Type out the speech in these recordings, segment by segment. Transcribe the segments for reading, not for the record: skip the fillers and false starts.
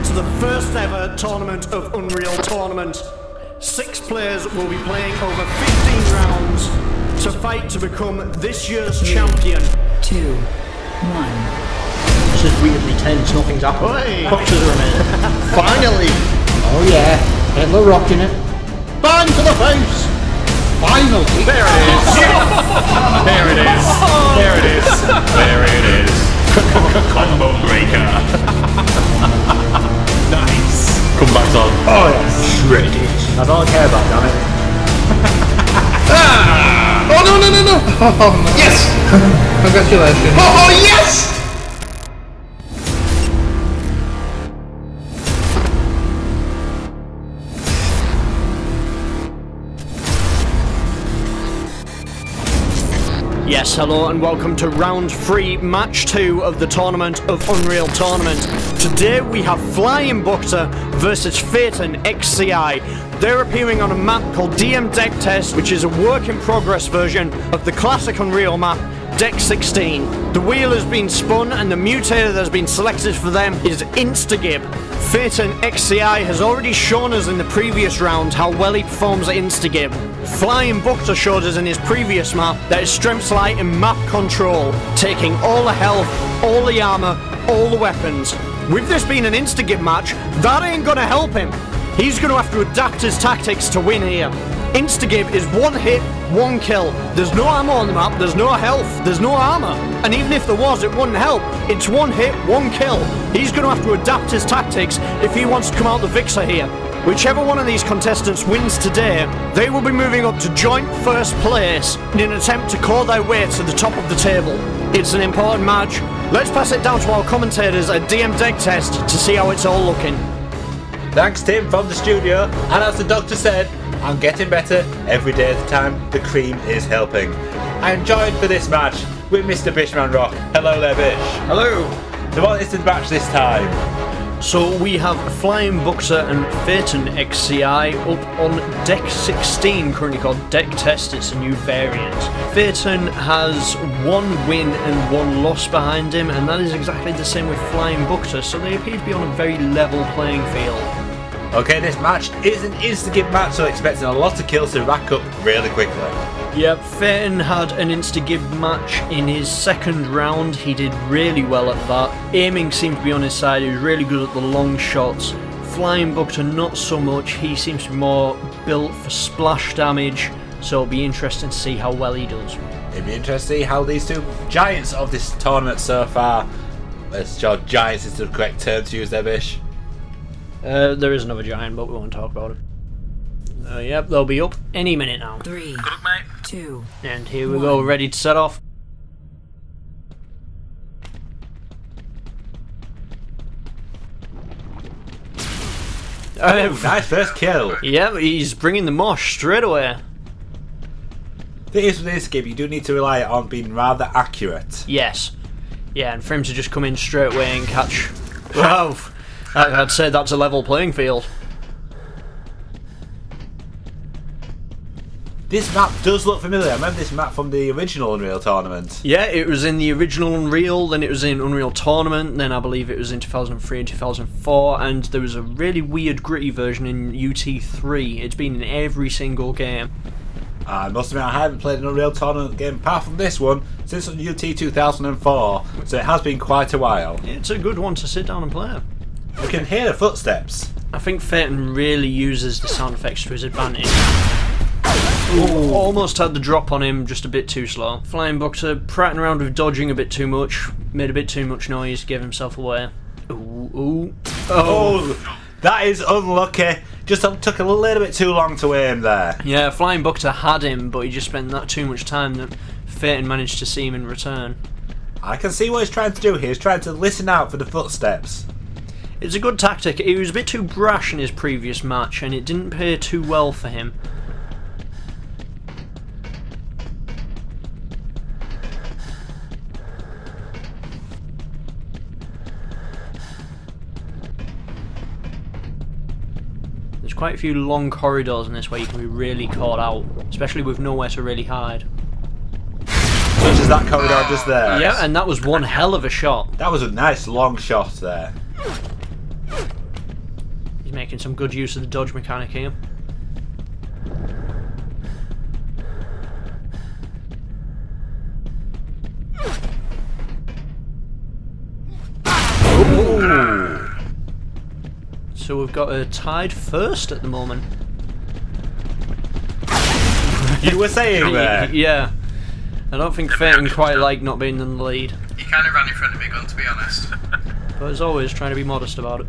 welcome to the first ever tournament of Unreal Tournament. 6 players will be playing over 15 rounds to fight to become this year's champion. 2, 1. This is weirdly tense, nothing's happened. Boxes are in. Finally! Oh yeah, Hitler rocking it. Bang to the face! Finally! There it is! There it is! There it is! There it is! Combo breaker! Nice! Comeback's on. Oh, yes. Shredded. I don't care about that, damn it. Ah. Oh, no, no, no, no! Oh, no. Yes! Congratulations. Oh, oh, yes! Yes, hello and welcome to round 3, match 2 of the tournament of Unreal Tournament. Today we have Flyinbukta versus Phaeton XCI. They're appearing on a map called DM Deck Test, which is a work in progress version of the classic Unreal map, Deck 16. The wheel has been spun and the mutator that has been selected for them is Instagib. Phaeton XCI has already shown us in the previous round how well he performs at Instagib. Flyinbukta showed us in his previous map that his strengths lie in map control, taking all the health, all the armour, all the weapons. With this being an Instagib match, that ain't gonna help him. He's gonna have to adapt his tactics to win here. Instagib is 1 hit, 1 kill. There's no ammo on the map, there's no health, there's no armor. And even if there was, it wouldn't help. It's 1 hit, 1 kill. He's going to have to adapt his tactics if he wants to come out the victor here. Whichever one of these contestants wins today, they will be moving up to joint first place in an attempt to claw their way to the top of the table. It's an important match. Let's pass it down to our commentators at DM Deck Test to see how it's all looking. Thanks, Tim, from the studio. And as the doctor said, I'm getting better every day at the time. The cream is helping. I am joined for this match with Mr. Bishmanrock. Hello there, Bish. Hello. So what is the match this time? So we have Flyinbukta and Phaeton XCI up on Deck 16, currently called Deck Test. It's a new variant. Phaeton has 1 win and 1 loss behind him, and that is exactly the same with Flyinbukta, so they appear to be on a very level playing field. Okay, this match is an Instagib match, so expecting a lot of kills to rack up really quickly. Yep, Phaeton had an Instagib match in his second round. He did really well at that. Aiming seemed to be on his side. He was really good at the long shots. Flyinbukta not so much. He seems to be more built for splash damage, so it'll be interesting to see how well he does. It'll be interesting to see how these two giants of this tournament so far. Let's show giants is the correct term to use there, Bish. There is another giant, but we won't talk about it. Yep, they'll be up any minute now. 3, 2, and here we go, ready to set off. Oh, nice first kill. Yeah, he's bringing the mosh straight away. The thing is with this game, you do need to rely on being rather accurate. Yes. Yeah, and for him to just come in straight away and catch... Wow. I'd say that's a level playing field. This map does look familiar. I remember this map from the original Unreal Tournament. Yeah, it was in the original Unreal, then it was in Unreal Tournament, then I believe it was in 2003 and 2004, and there was a really weird gritty version in UT3. It's been in every single game. I must admit, I haven't played an Unreal Tournament game apart from this one since UT 2004, so it has been quite a while. It's a good one to sit down and play. We can hear the footsteps. I think Phaeton really uses the sound effects to his advantage. Ooh. Almost had the drop on him, just a bit too slow. Flyinbukta prattling around with dodging a bit too much, made a bit too much noise, gave himself away. Ooh, ooh. Oh, oh, that is unlucky. Just took a little bit too long to aim there. Yeah, Flyinbukta had him, but he just spent that too much time that Phaeton managed to see him in return. I can see what he's trying to do here. He's trying to listen out for the footsteps. It's a good tactic. He was a bit too brash in his previous match and it didn't pay too well for him. There's quite a few long corridors in this where you can be really caught out, especially with nowhere to really hide. Such as that corridor just there. Yeah, and that was one hell of a shot. That was a nice long shot there. He's making some good use of the dodge mechanic here. So we've got a tied first at the moment. You were saying that? Yeah. I don't think Phaeton quite liked not being in the lead. He kind of ran in front of me, gun, to be honest. But as always, trying to be modest about it.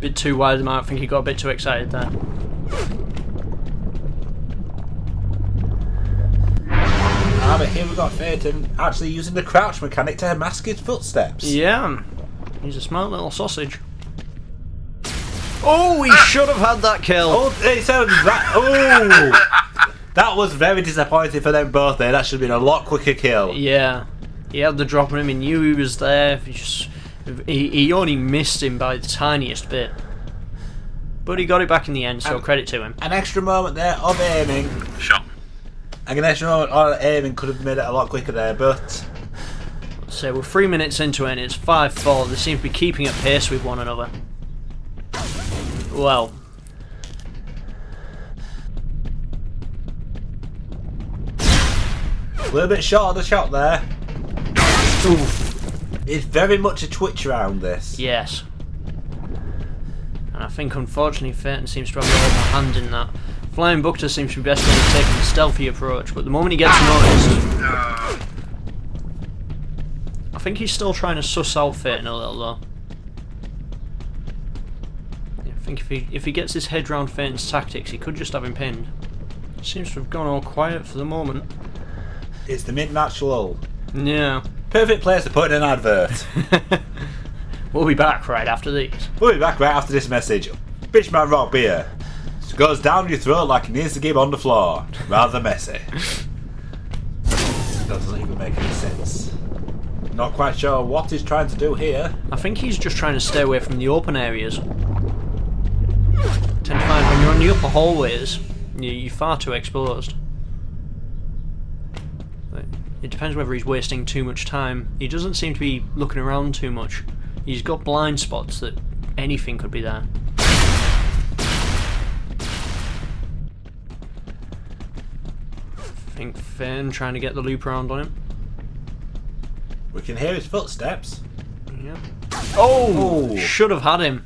Bit too wide of the mark. I think he got a bit too excited there. Ah, but here we've got Phaeton actually using the crouch mechanic to mask his footsteps. Yeah, he's a smart little sausage. Oh, he should have had that kill. Oh, it sounds that. Oh, that was very disappointing for them both there. That should have been a lot quicker kill. Yeah, he had the drop on him. He knew he was there. He just he only missed him by the tiniest bit, but he got it back in the end. So credit to him. An extra moment there of aiming. Shot. I can actually know all aiming could have made it a lot quicker there, but... So we're 3 minutes into it and it's 5-4. They seem to be keeping at pace with one another. Well. A little bit short of the shot there. Oof. It's very much a twitch round, this. Yes. And I think, unfortunately, Phaeton seems to have a hand in that. Flyinbukta seems to be best at taking a stealthy approach, but the moment he gets noticed... I think he's still trying to suss out Phaeton a little, though. I think if he gets his head round Phaeton's tactics, he could just have him pinned. Seems to have gone all quiet for the moment. It's the mid-match lull. Yeah. Perfect place to put in an advert. We'll be back right after these. We'll be back right after this message. Bishmanrock beer. Goes down your throat like an Instagib on the floor. Rather messy. That doesn't even make any sense. Not quite sure what he's trying to do here. I think he's just trying to stay away from the open areas. Tend to find when you're on the upper hallways, you're far too exposed. It depends whether he's wasting too much time. He doesn't seem to be looking around too much. He's got blind spots that anything could be there. I think Phaeton trying to get the loop around on him. We can hear his footsteps. Yeah. Oh! Oh. Should have had him.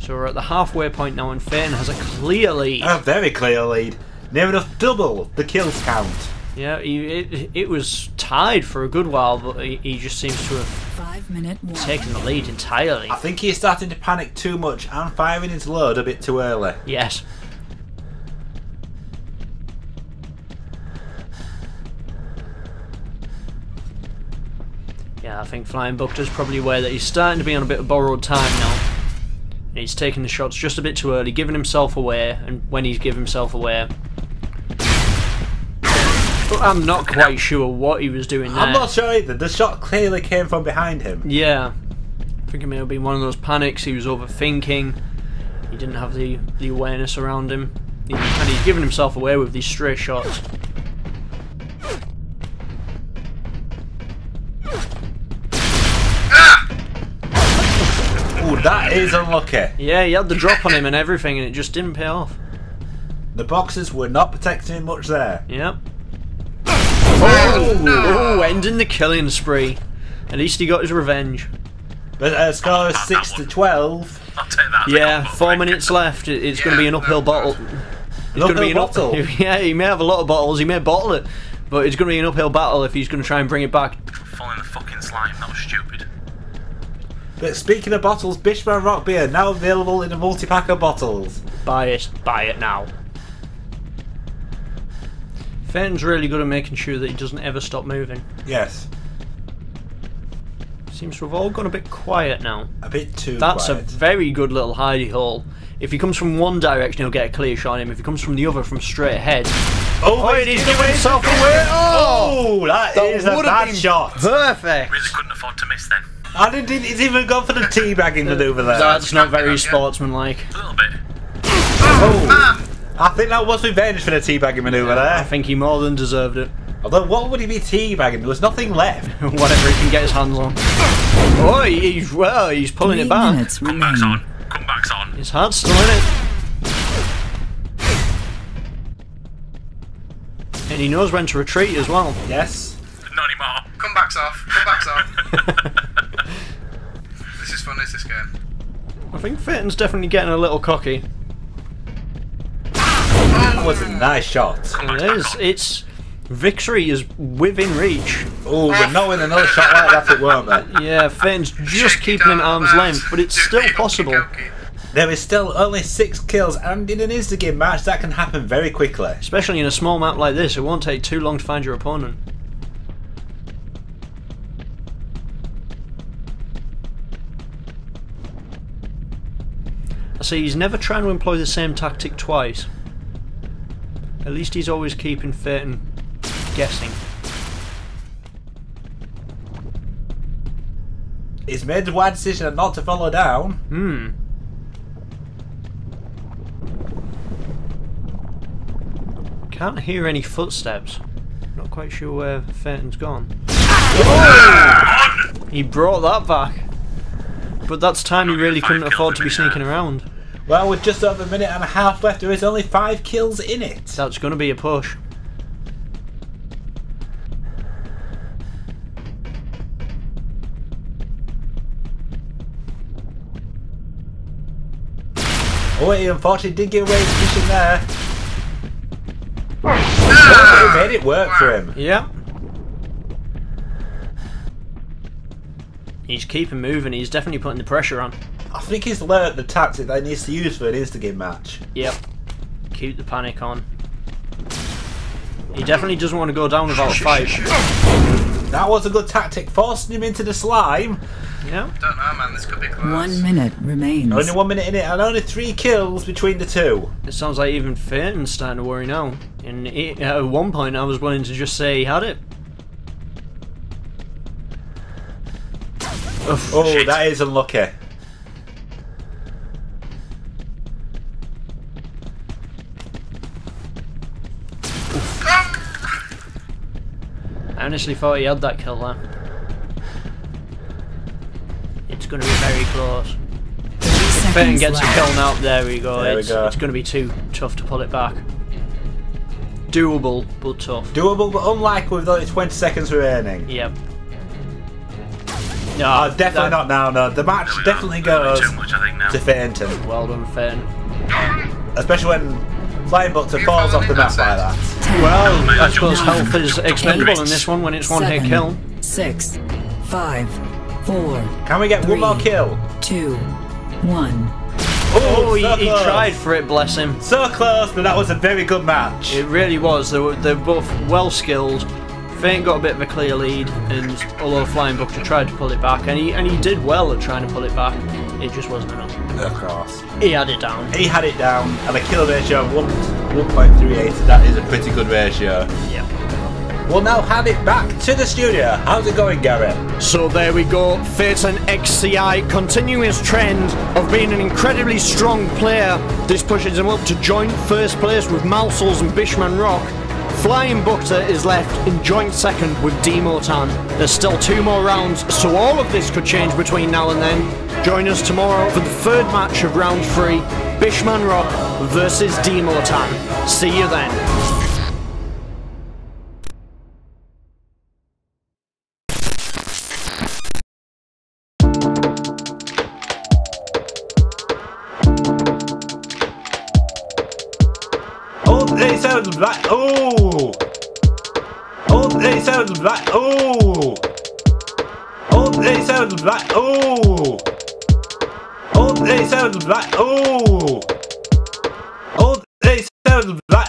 So we're at the halfway point now and Phaeton has a clear lead. A very clear lead. Near enough double the kills count. Yeah, it was tied for a good while, but he just seems to have taken the lead entirely. I think he's starting to panic too much and firing his load a bit too early. Yes. Yeah, I think Flyinbukta's probably aware that he's starting to be on a bit of borrowed time now. And he's taking the shots just a bit too early, giving himself away, and when he's given himself away... I'm not quite sure what he was doing there. I'm not sure either. The shot clearly came from behind him. Yeah. I think it may have been one of those panics. He was overthinking. He didn't have the awareness around him. And he's given himself away with these stray shots. Ooh, that is unlucky. Yeah, he had the drop on him and everything and it just didn't pay off. The boxes were not protecting him much there. Yep. Oh, no. Oh, ending the killing spree. At least he got his revenge. But score is 6-12. I'll take that. Yeah, 4 minutes left. It's going to be an uphill bottle. It's going to be an uphill. Yeah, he may have a lot of bottles. He may bottle it, but it's going to be an uphill battle if he's going to try and bring it back. Following the fucking slime. That was stupid. But speaking of bottles, Bishmanrock beer now available in a multi-pack of bottles. Buy it. Buy it now. Phaeton's really good at making sure that he doesn't ever stop moving. Yes. Seems to have all gone a bit quiet now. A bit too quiet. That's a very good little hidey hole. If he comes from one direction, he'll get a clear shot on him. If he comes from the other, from straight ahead... Oh, he's giving himself away! Oh, that is a bad shot. Perfect. Really couldn't afford to miss then. I didn't. He's even gone for the teabagging maneuver there. That's not very sportsmanlike. A little bit. Oh. I think that was revenge for the teabagging manoeuvre there. I think he more than deserved it. Although, what would he be teabagging? There was nothing left. Whatever he can get his hands on. Oh, he's pulling it back. Comeback's on. Comeback's on. His heart's still in it. And he knows when to retreat as well. Yes. Not anymore. Comeback's off. Comeback's off. This is fun, is this game? I think Phaeton's definitely getting a little cocky. That was a nice shot. It is. It's victory is within reach. Oh, we're not in another shot like that, it weren't there? Yeah, Phaeton's just keeping him arm's length, but it's still possible. There is still only 6 kills, and in an Instagib match, that can happen very quickly. Especially in a small map like this, it won't take too long to find your opponent. I see he's never trying to employ the same tactic twice. At least he's always keeping Phaeton guessing. He's made the wide decision not to follow down. Hmm. Can't hear any footsteps. Not quite sure where Phaeton's gone. Oh! He brought that back. But that's time he really couldn't afford to be sneaking around. Well, with just over 1.5 minutes left, there is only 5 kills in it. That's going to be a push. Oh, he unfortunately did get away his position there. Ah! Well, he made it work for him. Yeah. He's keeping moving. He's definitely putting the pressure on. I think he's learnt the tactic that he needs to use for an Instagib match. Yep. Keep the panic on. He definitely doesn't want to go down without a fight. That was a good tactic, forcing him into the slime. Yeah. Don't know, man. This could be close. 1 minute remains. Only 1 minute in it, and only 3 kills between the two. It sounds like even Phaeton's starting to worry now. And at one point, I was willing to just say he had it. Oh, shit. That is unlucky. I honestly thought he had that kill there. It's going to be very close. If Phaeton gets a kill now, there we go. It's going to be too tough to pull it back. Doable, but tough. Doable, but unlikely with only 20 seconds remaining. Yep. No, definitely not now, no. The match definitely goes to Phaeton. Well done, Phaeton. Especially when Flyinbukta falls off the map like that. Well, I suppose health is expendable in this one when it's 1 hit kill. 6, 5, 4. Can we get 3 more kills? 2, 1. Oh, he tried for it, bless him. So close, but that was a very good match. It really was. They're both well skilled. Phaeton got a bit of a clear lead, and although Flyinbukta tried to pull it back, and he did well at trying to pull it back, it just wasn't enough. Of course. He had it down. He had it down, and a kill ratio of 1.38, that is a pretty good ratio. Yep. We'll now hand it back to the studio. How's it going, Gary? So there we go, Phaeton XCI, continuous trend of being an incredibly strong player. This pushes him up to joint first place with Mausels and Bishmanrock. Flyinbukta is left in joint second with Demotan. There's still 2 more rounds, so all of this could change between now and then. Join us tomorrow for the 3rd match of round 3, Bishmanrock versus Demotan. See you then. Oh, they sound like, oh.